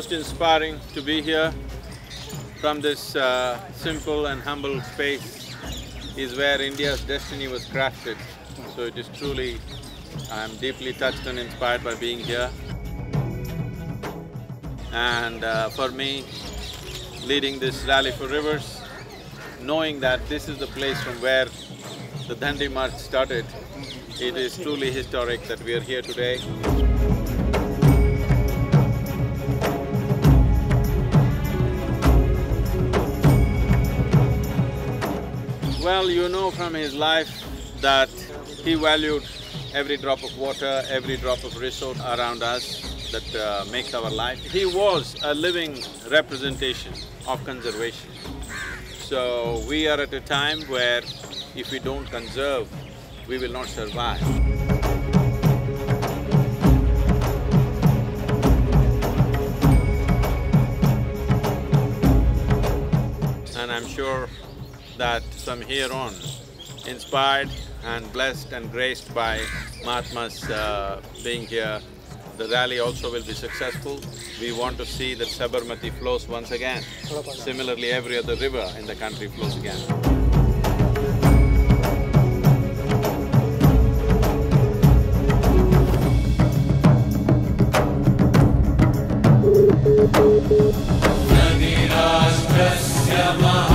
most inspiring to be here from this simple and humble space is where India's destiny was crafted. So it is truly, I'm deeply touched and inspired by being here. And for me, leading this Rally for Rivers, knowing that this is the place from where the Dandi March started, it is truly historic that we are here today. Well, you know from his life that he valued every drop of water, every drop of resource around us that makes our life. He was a living representation of conservation. So we are at a time where if we don't conserve, we will not survive. And I'm sure that from here on, inspired and blessed and graced by Mahatma's being here, the rally also will be successful. We want to see that Sabarmati flows once again. Similarly, every other river in the country flows again. Nadi Rashtrasya